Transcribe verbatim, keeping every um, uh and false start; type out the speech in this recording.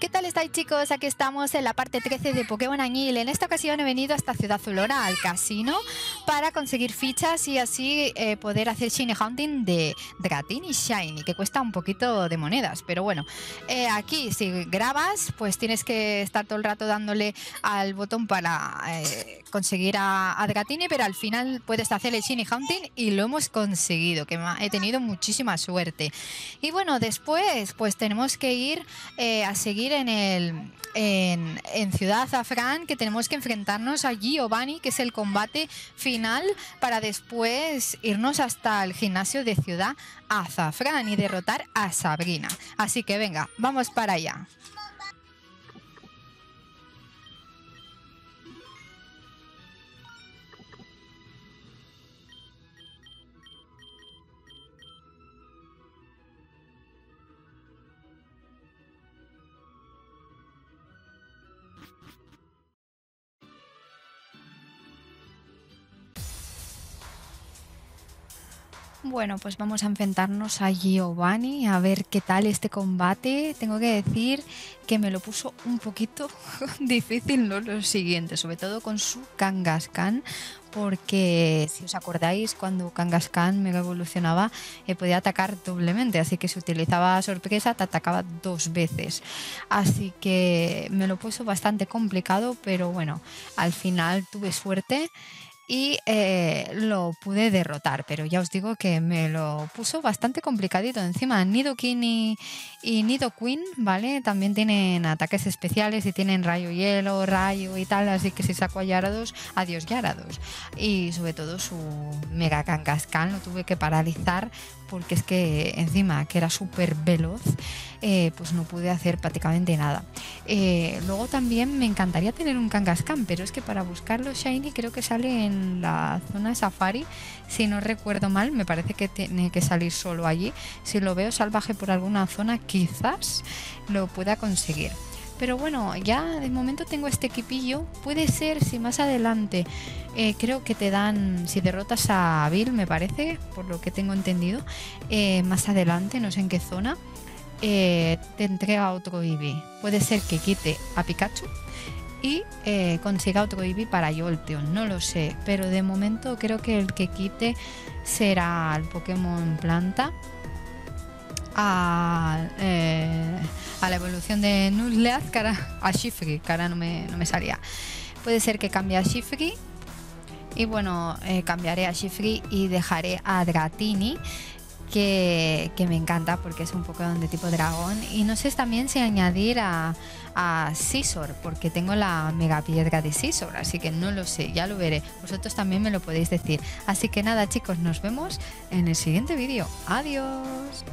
¿Qué tal estáis, chicos? Aquí estamos en la parte trece de Pokémon Añil. En esta ocasión he venido hasta Ciudad Azulora, al casino, para conseguir fichas y así eh, poder hacer Shiny Hunting de Dratini Shiny, que cuesta un poquito de monedas. Pero bueno, eh, aquí si grabas, pues tienes que estar todo el rato dándole al botón para eh, conseguir a, a Dratini, pero al final puedes hacer el Shiny Hunting y lo hemos conseguido, que he tenido muchísima suerte. Y bueno, después pues tenemos que ir eh, a seguir en, el, en, en Ciudad Azafrán, que tenemos que enfrentarnos a Giovanni, que es el combate final, para después irnos hasta el gimnasio de Ciudad Azafrán y derrotar a Sabrina. Así que venga, vamos para allá. Bueno, pues vamos a enfrentarnos a Giovanni, a ver qué tal este combate. Tengo que decir que me lo puso un poquito difícil, ¿no? Lo siguiente, sobre todo con su Kangaskhan, porque si os acordáis, cuando Kangaskhan me evolucionaba, eh, podía atacar doblemente, así que si utilizaba sorpresa te atacaba dos veces. Así que me lo puso bastante complicado, pero bueno, al final tuve suerte y eh, lo pude derrotar, pero ya os digo que me lo puso bastante complicadito. Encima Nido King y, y Nido Queen, ¿vale? También tienen ataques especiales y tienen rayo hielo, rayo y tal, así que si saco a Yarados, adiós Yarados. Y sobre todo su Mega Kangaskhan lo tuve que paralizar, porque es que encima que era súper veloz, eh, pues no pude hacer prácticamente nada. Eh, luego también me encantaría tener un Kangaskhan, pero es que para buscarlo Shiny creo que sale en la zona Safari, si no recuerdo mal, me parece que tiene que salir solo allí. Si lo veo salvaje por alguna zona, quizás lo pueda conseguir. Pero bueno, ya de momento tengo este equipillo. Puede ser si más adelante eh, creo que te dan, si derrotas a Bill, me parece, por lo que tengo entendido, eh, más adelante, no sé en qué zona, eh, te entrega otro Eevee. Puede ser que quite a Pikachu y eh, consiga otro Eevee para Jolteon, no lo sé. Pero de momento creo que el que quite será el Pokémon Planta, a, eh, a la evolución de Nuzleaf, cara a Shiftry, que ahora no me, no me salía. Puede ser que cambie a Shiftry y bueno, eh, cambiaré a Shiftry y dejaré a Dratini, que, que me encanta porque es un Pokémon de tipo dragón. Y no sé también si añadir a, a Scizor, porque tengo la mega piedra de Scizor, así que no lo sé, ya lo veré. Vosotros también me lo podéis decir. Así que nada, chicos, nos vemos en el siguiente vídeo. Adiós.